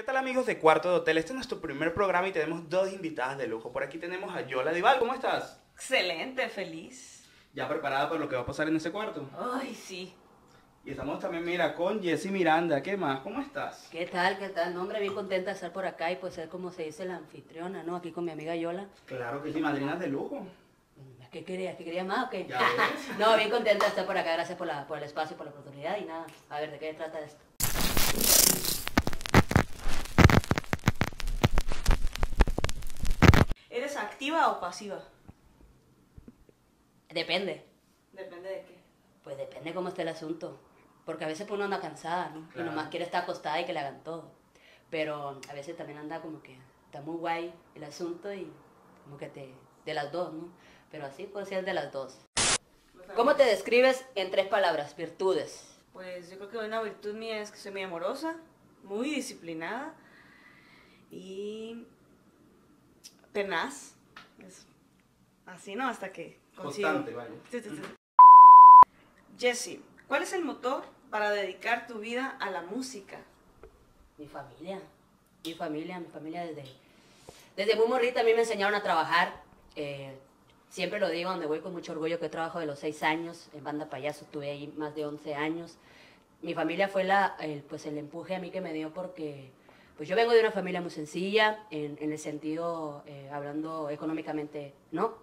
¿Qué tal, amigos de Cuarto de Hotel? Este es nuestro primer programa y tenemos dos invitadas de lujo. Por aquí tenemos a Yola Dibal. ¿Cómo estás? Excelente, feliz. ¿Ya preparada para lo que va a pasar en ese cuarto? Ay, sí. Y estamos también, mira, con Jessy Miranda. ¿Qué más? ¿Cómo estás? ¿Qué tal? ¿Qué tal? No, hombre, bien contenta de estar por acá y pues ser, como se dice, la anfitriona, ¿no? Aquí con mi amiga Yola. Claro que sí, madrinas de lujo. ¿Qué querías? ¿Qué querías más o qué? No, bien contenta de estar por acá. Gracias por el espacio, por la oportunidad y nada. A ver, ¿de qué trata esto? ¿Eres activa o pasiva? Depende. ¿Depende de qué? Pues depende cómo esté el asunto, porque a veces uno anda cansada, ¿no? Claro. Y nomás quiere estar acostada y que le hagan todo, pero a veces también anda como que está muy guay el asunto y como que de las dos, ¿no? Pero así puede ser de las dos. ¿Cómo te describes en tres palabras? Virtudes. Pues yo creo que una virtud mía es que soy muy amorosa, muy disciplinada y tenaz. Eso. Así, ¿no? Hasta que consigo. Constante, vaya. Sí. Jessy, ¿cuál es el motor para dedicar tu vida a la música? Mi familia desde muy morrita a mí me enseñaron a trabajar. Siempre lo digo, donde voy con mucho orgullo, que trabajo de los 6 años, en banda payaso estuve ahí más de 11 años. Mi familia fue el empuje a mí que me dio porque pues yo vengo de una familia muy sencilla, en el sentido, hablando económicamente, ¿no?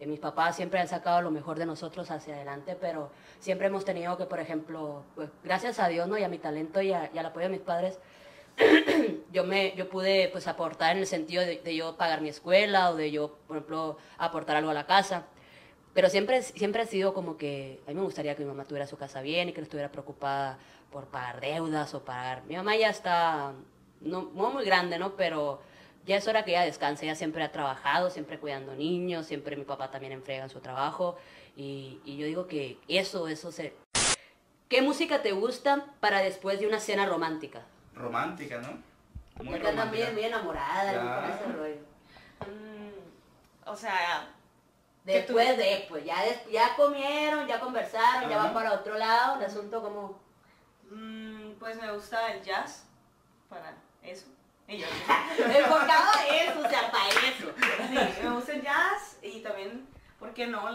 Mis papás siempre han sacado lo mejor de nosotros hacia adelante, pero siempre hemos tenido que, por ejemplo, pues, gracias a Dios, ¿no? Y a mi talento y al apoyo de mis padres, yo pude pues aportar en el sentido de yo pagar mi escuela o de yo, por ejemplo, aportar algo a la casa. Pero siempre ha sido como que a mí me gustaría que mi mamá tuviera su casa bien y que no estuviera preocupada por pagar deudas o pagar... Mi mamá ya está no muy grande, ¿no? Pero... ya es hora que ella descanse, ella siempre ha trabajado, siempre cuidando niños, siempre mi papá también enfrega en su trabajo. Y yo digo que eso se... ¿Qué música te gusta para después de una cena romántica? Romántica, ¿no? Muy romántica. Porque también muy enamorada, claro. Con ese rollo. O sea... Después ya comieron, ya conversaron, ajá, ya van para otro lado, el asunto como... Pues me gusta el jazz, para eso. Enfocado en eso, o sea, para eso. Sí, me gusta el jazz y también, ¿por qué no?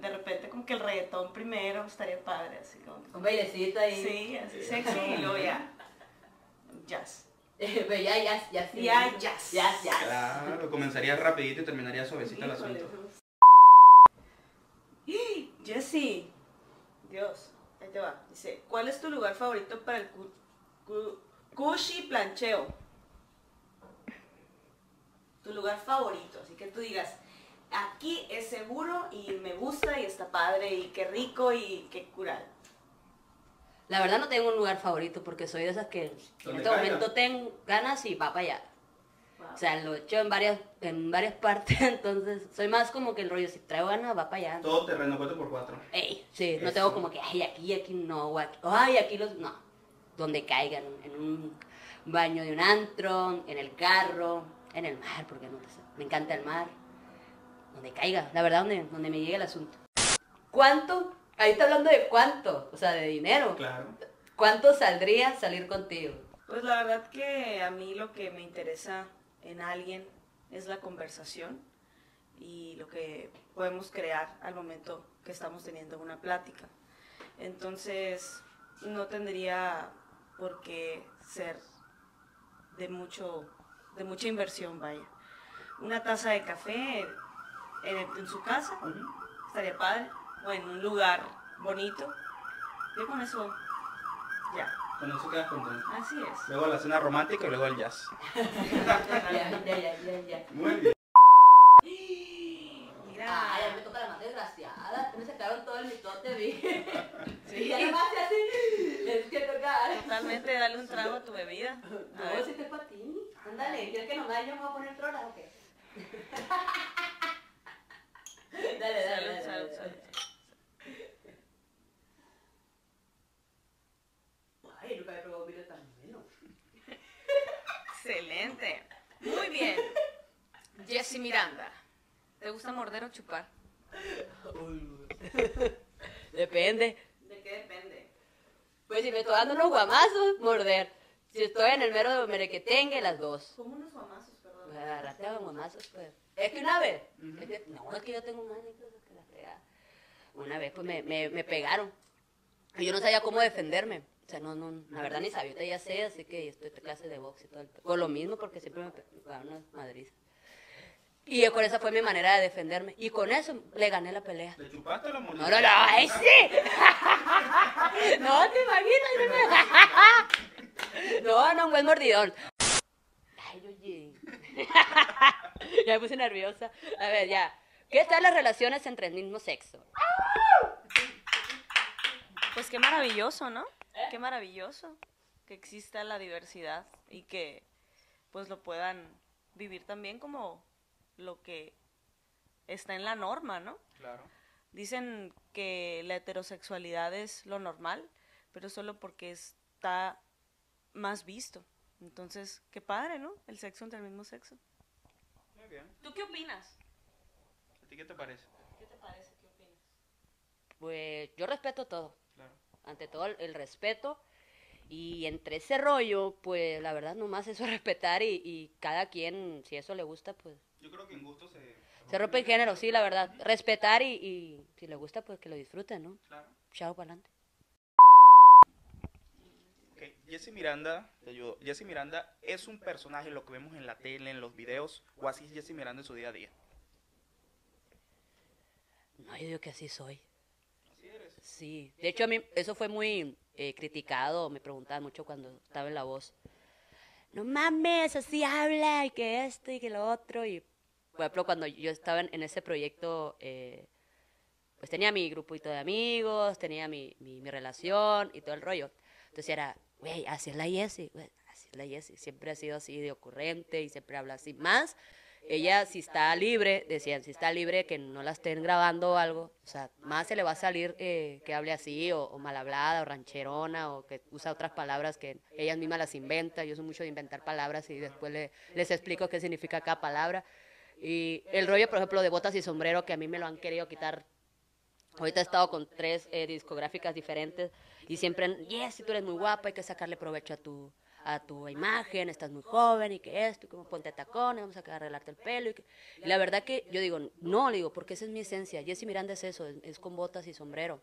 De repente como que el reggaetón primero estaría padre, así como... Un bailecito ahí. Sí, así sexy y luego ya. Jazz. Pero ya sí. Ya jazz. Claro, comenzaría rapidito y terminaría suavecito el asunto. Jessy, Dios, ahí te va. Dice, ¿cuál es tu lugar favorito para el cushi plancheo? Tu lugar favorito, así que tú digas, aquí es seguro y me gusta y está padre y qué rico y qué curado. La verdad no tengo un lugar favorito porque soy de esas que en este momento tengo ganas y va para allá. Wow. O sea, lo he hecho en varias partes, entonces soy más como que el rollo, si traigo ganas, va para allá. Todo terreno 4x4. Ey, sí, eso. No tengo como que, ay, aquí no, ay, aquí los, no. Donde caigan, en un baño de un antro, en el carro. En el mar, porque no me encanta el mar. Donde caiga, la verdad, donde me llegue el asunto. ¿Cuánto? Ahí está hablando de cuánto, o sea, de dinero. Claro. ¿Cuánto saldría salir contigo? Pues la verdad que a mí lo que me interesa en alguien es la conversación y lo que podemos crear al momento que estamos teniendo una plática. Entonces, no tendría por qué ser de mucha inversión, vaya. Una taza de café en su casa, estaría padre, o en un lugar bonito. Yo con eso, ya. Con eso quedas contento. Así es. Luego la cena romántica y luego el jazz. Ya. Muy bien. Mira. Ay, a mí me toca la más desgraciada. Me sacaron todo el mitote, vi. Sí. Y además así, es que tocar. Totalmente, dale un trago a tu bebida. No, si te para ti. Ándale, ¿quieres que nos vaya? Yo me voy a poner trola, ¿o qué? Dale. Ay, nunca he probado vino tan bueno. Excelente. Muy bien. Jessy Miranda, ¿te gusta morder o chupar? Depende. ¿De qué depende? Pues si me estoy dando unos guamazos, morder. Si estoy en el mero merequetengue, las dos. Como unos mamazos, perdón. Me agarraste a mamazos, pues. Es que una vez, no, es que yo tengo más anécdotas que la fregada. Una vez, pues, me pegaron. Y yo no sabía cómo defenderme. O sea, no, la verdad ni sabía, ya sé, así que estoy en clase de box y todo. Por lo mismo, porque siempre me pegaban unas madrizas. Y con esa fue mi manera de defenderme. Y con eso le gané la pelea. ¿Te chupaste la moneda? No, ¡ay, sí! No, te imaginas. No, un buen mordidón. Ay, oye. Ya me puse nerviosa. A ver, ya. ¿Qué tal las relaciones entre el mismo sexo? Pues qué maravilloso, ¿no? Qué maravilloso que exista la diversidad y que pues lo puedan vivir también como lo que está en la norma, ¿no? Claro. Dicen que la heterosexualidad es lo normal, pero solo porque está más visto. Entonces, qué padre, ¿no? El sexo entre el mismo sexo. Muy bien. ¿Tú qué opinas? ¿A ti qué te parece? ¿Qué te parece? ¿Qué opinas? Pues yo respeto todo. Claro. Ante todo el respeto. Y entre ese rollo, pues la verdad nomás eso es respetar y cada quien, si eso le gusta, pues... Yo creo que en gusto se rompe el género, sí, la verdad. Respetar y si le gusta, pues que lo disfruten, ¿no? Claro. Chao, para adelante. Okay. Jessy Miranda, te ayudo. Jessy Miranda es un personaje, lo que vemos en la tele, en los videos, o así es Jessy Miranda en su día a día. No, yo digo que así soy. ¿Así eres? Sí. De hecho, a mí eso fue muy criticado, me preguntaban mucho cuando estaba en La Voz. No mames, así habla, y que esto, y que lo otro, y... Por ejemplo, cuando yo estaba en ese proyecto, pues tenía mi grupito de amigos, tenía mi relación y todo el rollo. Entonces era, güey, así es la Jessy, así es la Jessy. Siempre ha sido así de ocurrente y siempre habla así. Más, ella si está libre, decían, si está libre, que no la estén grabando o algo. O sea, más se le va a salir que hable así, o mal hablada, o rancherona, o que usa otras palabras que ellas mismas las inventa. Yo soy mucho de inventar palabras y después les explico qué significa cada palabra. Y el rollo, por ejemplo, de botas y sombrero, que a mí me lo han querido quitar. Ahorita he estado con 3 discográficas diferentes y siempre, Jessy, tú eres muy guapa, hay que sacarle provecho a tu imagen, estás muy joven y que esto, como ponte tacones, vamos a arreglarte el pelo. Y la verdad que yo digo, no, le digo, porque esa es mi esencia. Jessy Miranda es eso, es con botas y sombrero.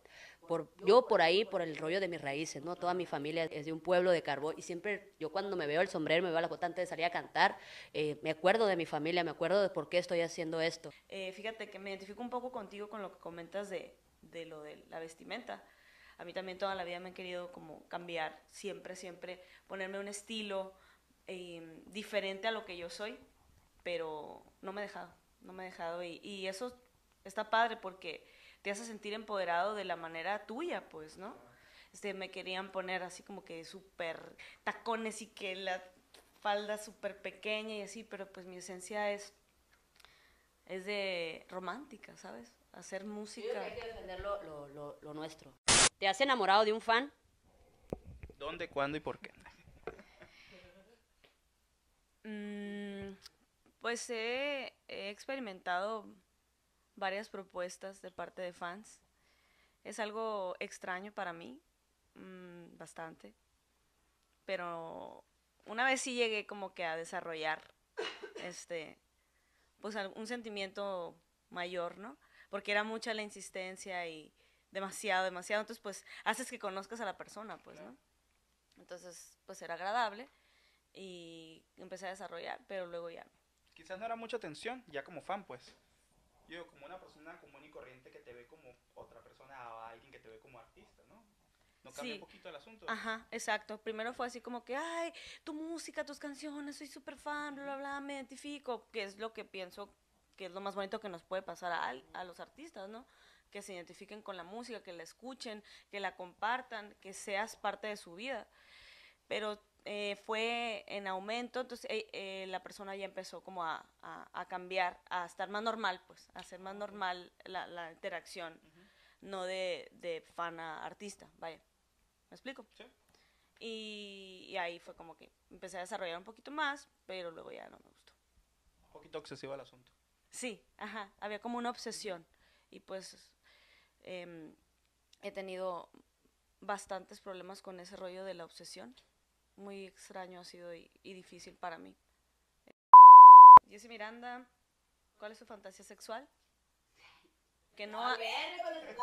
Yo por ahí, por el rollo de mis raíces, ¿no? Toda mi familia es de un pueblo de Carbón y siempre yo cuando me veo el sombrero, me veo la bota antes de salir a cantar, me acuerdo de mi familia, me acuerdo de por qué estoy haciendo esto. Fíjate que me identifico un poco contigo con lo que comentas de lo de la vestimenta. A mí también toda la vida me han querido como cambiar, siempre, ponerme un estilo diferente a lo que yo soy, pero no me he dejado. Y eso está padre porque te hace sentir empoderado de la manera tuya, pues, ¿no? Me querían poner así como que súper tacones y que la falda súper pequeña y así, pero pues mi esencia es de romántica, ¿sabes? Hacer música. Yo creo que hay que defender lo nuestro. ¿Te has enamorado de un fan? ¿Dónde, cuándo y por qué? Pues he experimentado varias propuestas de parte de fans. Es algo extraño para mí, bastante. Pero una vez sí llegué como que a desarrollar pues un sentimiento mayor, ¿no? Porque era mucha la insistencia y demasiado, entonces pues haces que conozcas a la persona, pues, ¿no? Entonces pues era agradable y empecé a desarrollar, pero luego ya no. Quizás no era mucha atención, ya como fan, pues. Yo como una persona común y corriente que te ve como otra persona o alguien que te ve como artista, ¿no? No cambia un poquito el asunto. Ajá, exacto. Primero fue así como que, ay, tu música, tus canciones, soy súper fan, bla, bla, bla, me identifico, que es lo que pienso que es lo más bonito que nos puede pasar a los artistas, ¿no? Que se identifiquen con la música, que la escuchen, que la compartan, que seas parte de su vida. Pero fue en aumento, entonces la persona ya empezó como a cambiar, a estar más normal, pues, a ser más normal la interacción, no de fan a artista, vaya. ¿Me explico? Sí. Y ahí fue como que empecé a desarrollar un poquito más, pero luego ya no me gustó. Un poquito obsesivo el asunto. Sí, ajá, había como una obsesión. Y pues... he tenido bastantes problemas con ese rollo de la obsesión. muy extraño ha sido y difícil para mí. Jessy Miranda, ¿cuál es su fantasía sexual? Que no a ver, con el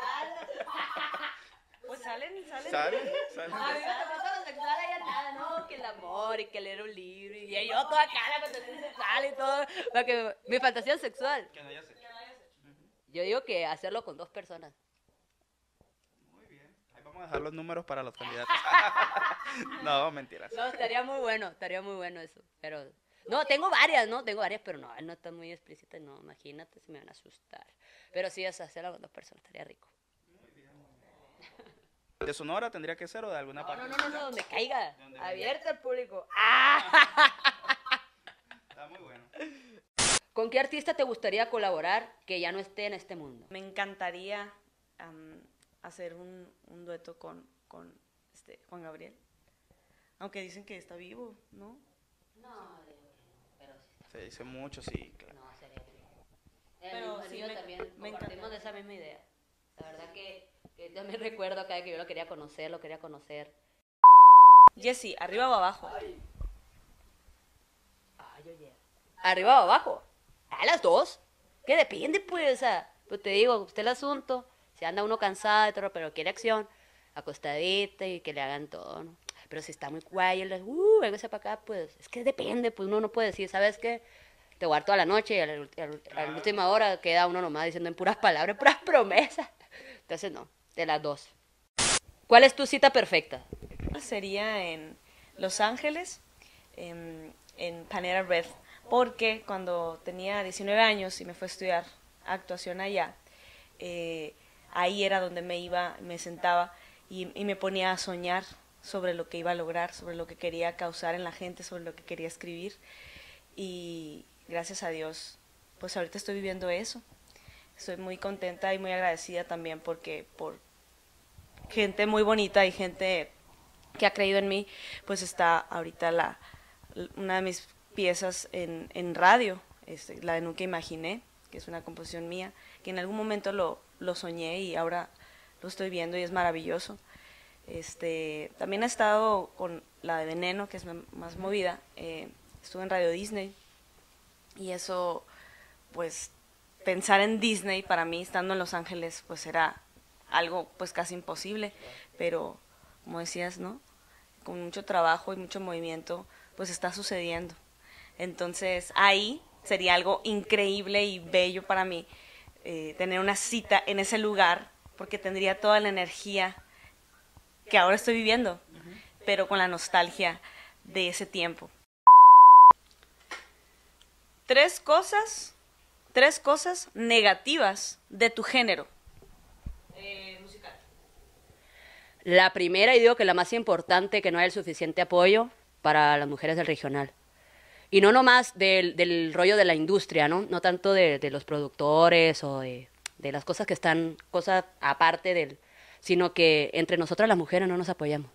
pues salen. A mí me tocó con lo sexual allá nada, ¿no? Que el amor y que leer un libro. Y yo toda cara con fantasía sexual y todo. Porque mi fantasía sexual. Que no haya sexo. Yo digo que hacerlo con dos personas. Muy bien. Ahí vamos a dejar los números para los candidatos. No, mentiras. No, estaría muy bueno eso. Pero no, tengo varias, pero no están muy explícitas. No, imagínate, se me van a asustar. Pero sí, hacerlo con dos personas estaría rico. ¿De Sonora tendría que ser o de alguna parte? No, donde caiga. Abierta al público. ¡Ah! Está muy bueno. ¿Con qué artista te gustaría colaborar que ya no esté en este mundo? Me encantaría hacer un dueto con Juan Gabriel. Aunque dicen que está vivo, ¿no? No, pero sí está. Se dice mucho, sí, claro. No, sería vivo. Pero sí, me compartimos de esa misma idea. La verdad que yo me recuerdo cada vez que yo lo quería conocer. Jessy, ¿arriba o abajo? Ay, oye. ¿Arriba o abajo? A las dos. Que depende, pues. O sea, pues te digo, usted el asunto. Si anda uno cansado, pero quiere acción. Acostadita y que le hagan todo, ¿no? Pero si está muy guay, véngase para acá, pues. Es que depende, pues uno no puede decir, ¿sabes qué? Te guardo toda la noche y a la última hora queda uno nomás diciendo en puras palabras, puras promesas. Entonces, no, de las dos. ¿Cuál es tu cita perfecta? Sería en Los Ángeles, en Panera Red, porque cuando tenía 19 años y me fui a estudiar actuación allá, ahí era donde me sentaba y me ponía a soñar sobre lo que iba a lograr, sobre lo que quería causar en la gente, sobre lo que quería escribir. Y gracias a Dios, pues ahorita estoy viviendo eso. Estoy muy contenta y muy agradecida también porque por gente muy bonita y gente que ha creído en mí, pues está ahorita una de mis piezas en radio, la de Nunca Imaginé, que es una composición mía, que en algún momento lo soñé y ahora lo estoy viendo y es maravilloso. También he estado con la de Veneno, que es más movida, estuve en Radio Disney y eso, pues, pensar en Disney para mí estando en Los Ángeles pues era algo pues casi imposible, pero como decías, ¿no? Con mucho trabajo y mucho movimiento pues está sucediendo. Entonces ahí sería algo increíble y bello para mí tener una cita en ese lugar porque tendría toda la energía que ahora estoy viviendo, pero con la nostalgia de ese tiempo. Tres cosas negativas de tu género musical. La primera, y digo que la más importante, que no hay el suficiente apoyo para las mujeres del regional. Y no nomás del rollo de la industria, ¿no? No tanto de los productores o de las cosas que están, cosas aparte del... Sino que entre nosotras las mujeres no nos apoyamos.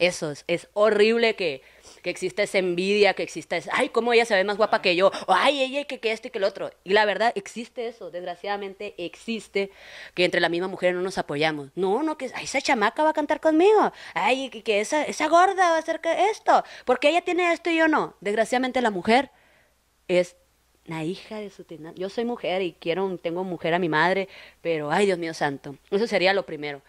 Eso es horrible que exista esa envidia, que exista esa, ay, cómo ella se ve más guapa que yo, o ay, ella, que esto y que el otro. Y la verdad, existe eso, desgraciadamente existe, que entre la misma mujer no nos apoyamos. No, que ay, esa chamaca va a cantar conmigo, ay, que esa gorda va a hacer esto, porque ella tiene esto y yo no. Desgraciadamente la mujer es la hija de su tinaja. Yo soy mujer y tengo mujer a mi madre, pero ay, Dios mío santo. Eso sería lo primero.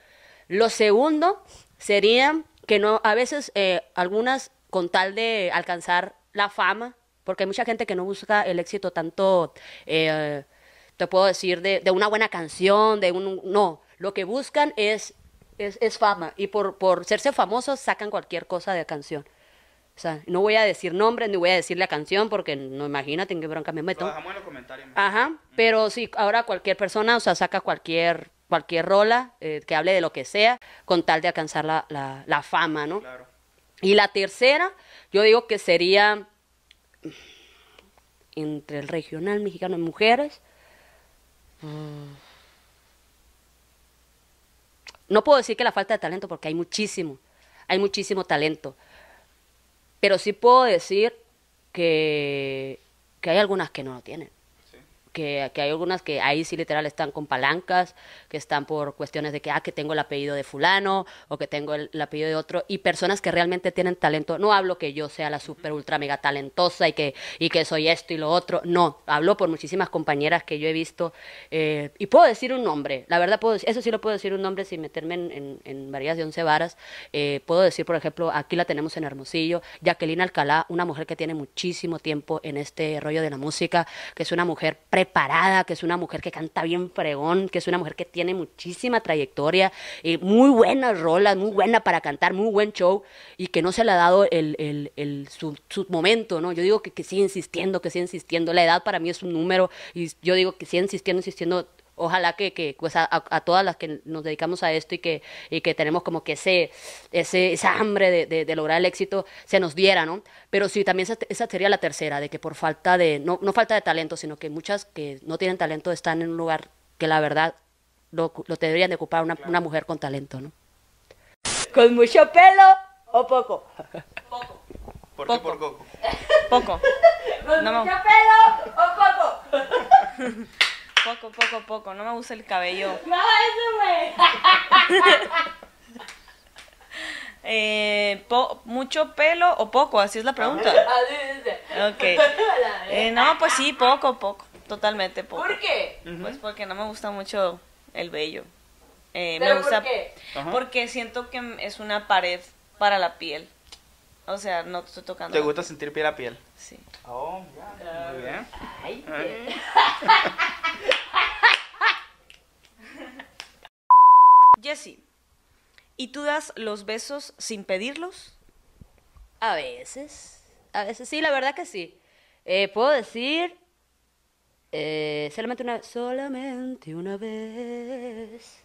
Lo segundo sería... que no, a veces algunas con tal de alcanzar la fama, porque hay mucha gente que no busca el éxito tanto, te puedo decir, de una buena canción, no, lo que buscan es fama, y por serse famosos sacan cualquier cosa de canción. O sea, no voy a decir nombres, ni voy a decir la canción, porque no, imagínate en qué bronca me meto. Lo dejamos en los comentarios. Ajá, pero sí, ahora cualquier persona, o sea, saca cualquier rola que hable de lo que sea con tal de alcanzar la fama, ¿no? Claro. Y la tercera, yo digo que sería entre el regional mexicano y mujeres. No puedo decir que la falta de talento porque hay muchísimo talento, pero sí puedo decir que hay algunas que no lo tienen. Sí. que hay algunas que ahí sí literal están con palancas, que están por cuestiones de que tengo el apellido de fulano o que tengo el apellido de otro, y personas que realmente tienen talento. No hablo que yo sea la super ultra mega talentosa y que soy esto y lo otro, no, hablo por muchísimas compañeras que yo he visto, y puedo decir un nombre, la verdad puedo, eso sí lo puedo decir un nombre sin meterme en varillas de 11 varas, puedo decir por ejemplo, aquí la tenemos en Hermosillo, Jacqueline Alcalá, una mujer que tiene muchísimo tiempo en este rollo de la música, que es una mujer preparada, que es una mujer que canta bien fregón, que es una mujer que tiene muchísima trayectoria, muy buenas rolas, muy buena para cantar, muy buen show, y que no se le ha dado su momento, ¿no? Yo digo que sigue insistiendo, la edad para mí es un número, y yo digo que sigue insistiendo, ojalá que pues a todas las que nos dedicamos a esto y que tenemos como que esa hambre de lograr el éxito se nos diera, ¿no? Pero sí, también esa sería la tercera, de que por falta de, no falta de talento, sino que muchas que no tienen talento están en un lugar que la verdad lo deberían de ocupar una mujer con talento, ¿no? ¿Con mucho pelo o poco? Poco. ¿Por qué por poco? Poco. ¿Con mucho pelo o poco? Poco, no me gusta el cabello. No, eso, güey. ¿Mucho pelo o poco? Así es la pregunta. Okay. No, pues sí, poco. Totalmente poco. ¿Por qué? Pues porque no me gusta mucho el vello. ¿Pero me gusta, por qué? Porque siento que es una pared para la piel. O sea, no te estoy tocando. ¿Te gusta sentir piel a piel? Sí. Oh, yeah. Muy bien. Ay, bien. Jessy, ¿y tú das los besos sin pedirlos? A veces sí, la verdad que sí. Puedo decir solamente una vez.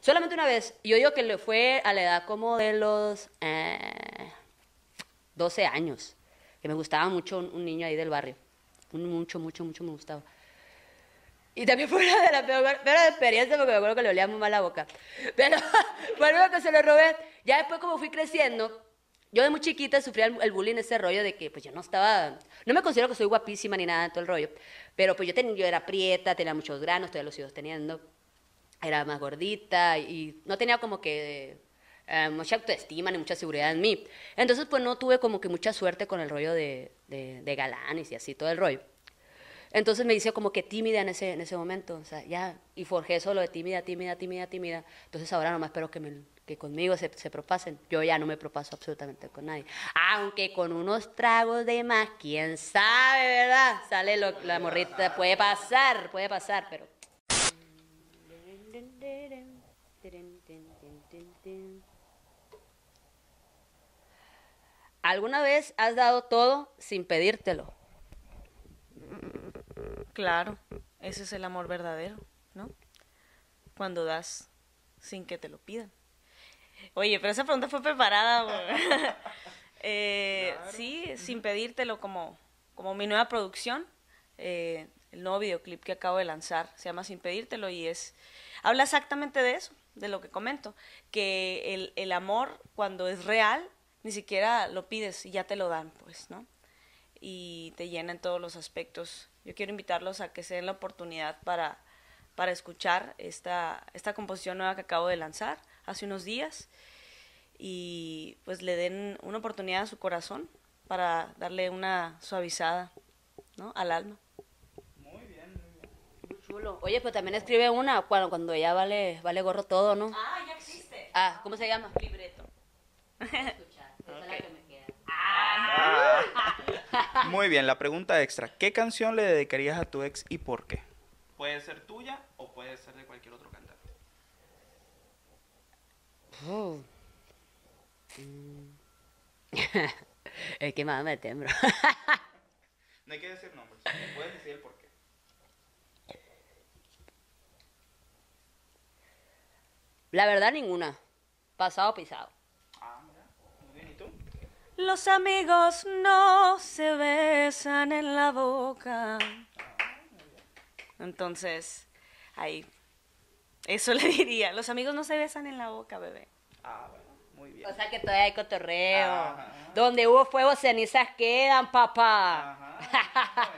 Solamente una vez. Yo digo que le fue a la edad como de los 12 años, que me gustaba mucho un niño ahí del barrio. Mucho me gustaba. Y también fue una de las peores experiencias, porque me acuerdo que le olía muy mal la boca. Pero bueno, que se lo robé. Ya después, como fui creciendo, yo de muy chiquita sufría el bullying, ese rollo de que pues yo no estaba... No me considero que soy guapísima ni nada, todo el rollo. Pero pues yo era prieta, tenía muchos granos, todavía los sigo teniendo. Era más gordita y no tenía como que... mucha autoestima ni mucha seguridad en mí. Entonces pues no tuve como que mucha suerte con el rollo de galanes y así, todo el rollo. Entonces me hice como que tímida en ese momento, o sea, ya, y forjé eso lo de tímida. Entonces ahora nomás espero que conmigo se propasen. Yo ya no me propaso absolutamente con nadie. Aunque con unos tragos de más, quién sabe, ¿verdad? Sale la morrita, puede pasar, pero... ¿Alguna vez has dado todo sin pedírtelo? Claro, ese es el amor verdadero, ¿no? Cuando das sin que te lo pidan. Oye, pero esa pregunta fue preparada. Claro. Sí, sin pedírtelo, como mi nueva producción, el nuevo videoclip que acabo de lanzar, se llama Sin Pedírtelo, y habla exactamente de eso, de lo que comento, que el amor cuando es real, ni siquiera lo pides y ya te lo dan, pues, ¿no? Y te llenan todos los aspectos. Yo quiero invitarlos a que se den la oportunidad para escuchar esta composición nueva que acabo de lanzar hace unos días, y pues le den una oportunidad a su corazón para darle una suavizada, ¿no?, al alma. Muy bien. Muy chulo. Oye, pues también escribe una cuando ya vale gorro todo, ¿no? Ah, ya existe. Ah, ¿cómo se llama? Libreto. Okay. Muy bien, la pregunta extra. ¿Qué canción le dedicarías a tu ex y por qué? Puede ser tuya o puede ser de cualquier otro cantante. Es que más me tembro. No hay que decir nombres, puedes decir el por qué. La verdad, ninguna. Pasado, pisado. Los amigos no se besan en la boca. Entonces, ahí, eso le diría. Los amigos no se besan en la boca, bebé. Ah, bueno, muy bien. O sea que todavía hay cotorreo. Ajá. Donde hubo fuego, cenizas quedan, papá. Ajá.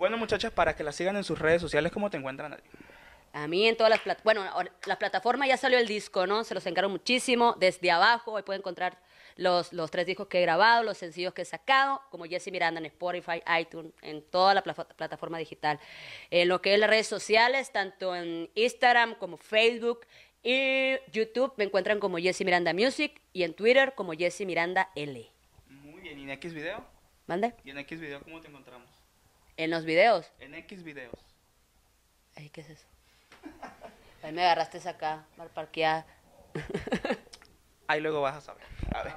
Bueno, muchachas, para que la sigan en sus redes sociales, ¿cómo te encuentran a ti? A mí en todas las plataformas, bueno, las plataformas ya salió el disco, ¿no? Se los encargo muchísimo. Desde abajo, ahí pueden encontrar los 3 discos que he grabado, los sencillos que he sacado, como Jessy Miranda en Spotify, iTunes, en toda la plataforma digital. En lo que es las redes sociales, tanto en Instagram como Facebook y YouTube, me encuentran como Jessy Miranda Music, y en Twitter como Jessy Miranda L. Muy bien, ¿y en X Video? ¿Mande? ¿Y en X Video cómo te encontramos? ¿En los videos? En X Videos. Ay, ¿qué es eso? Ahí me agarraste acá, mal parqueada. Ahí luego vas a saber. A ver.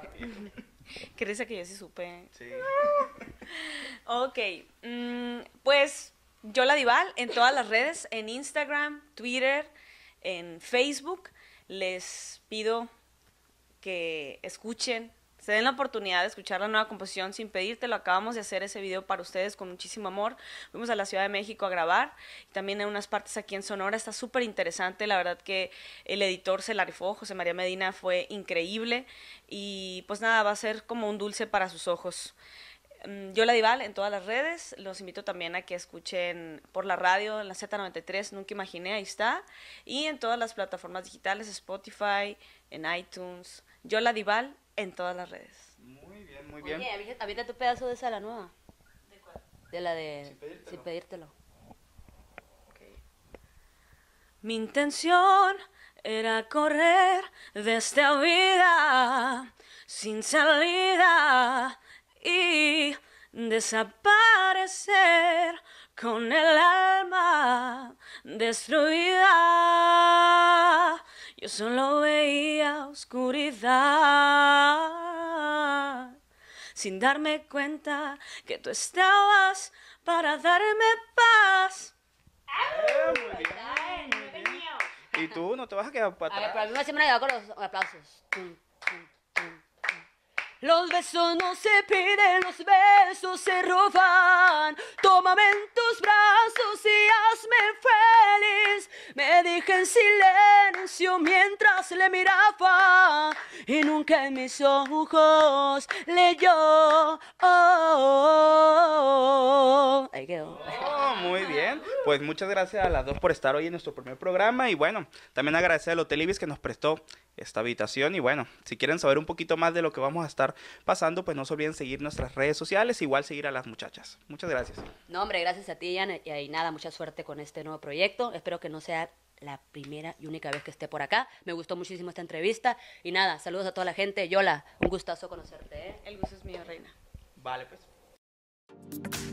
Qué risa que yo sí supe. Sí. Ok. Pues Yola Dibal en todas las redes, en Instagram, Twitter, en Facebook. Les pido que escuchen, se den la oportunidad de escuchar la nueva composición Sin Pedirte. Lo acabamos de hacer ese video para ustedes con muchísimo amor. Fuimos a la Ciudad de México a grabar, y también en unas partes aquí en Sonora. Está súper interesante, la verdad que el editor se la rifó, José María Medina, fue increíble. Y pues nada, va a ser como un dulce para sus ojos. Yola Dibal en todas las redes. Los invito también a que escuchen por la radio, en la Z93, Nunca Imaginé, ahí está. Y en todas las plataformas digitales, Spotify, en iTunes. Yola Dibal en todas las redes. Muy bien, muy bien. Oye, habita tu pedazo de sala nueva. ¿De cuál? De la de Sin Pedírtelo. Sin Pedírtelo. Okay. Mi intención era correr de esta vida sin salida y desaparecer con el alma destruida. Yo solo veía oscuridad, sin darme cuenta que tú estabas para darme paz. Muy bien, muy bien. Y tú no te vas a quedar para atrás. A ver, pero a mí me siempre me ha quedado con los aplausos. Los besos no se piden, los besos se roban. Tómame en tus brazos y hazme feliz. Me dije en silencio mientras le miraba, y nunca en mis ojos leyó. Ahí quedó. Oh, muy bien. Pues muchas gracias a las dos por estar hoy en nuestro primer programa. Y bueno, también agradecer al Hotel Ibis que nos prestó esta habitación. Y bueno, si quieren saber un poquito más de lo que vamos a estar pasando, pues no se olviden seguir nuestras redes sociales, igual seguir a las muchachas. Muchas gracias. No, hombre, gracias a ti, Jan, y nada, mucha suerte con este nuevo proyecto. Espero que no sea la primera y única vez que esté por acá. Me gustó muchísimo esta entrevista, y nada, saludos a toda la gente. Yola, un gustazo conocerte, ¿eh? El gusto es mío, reina. Vale, pues.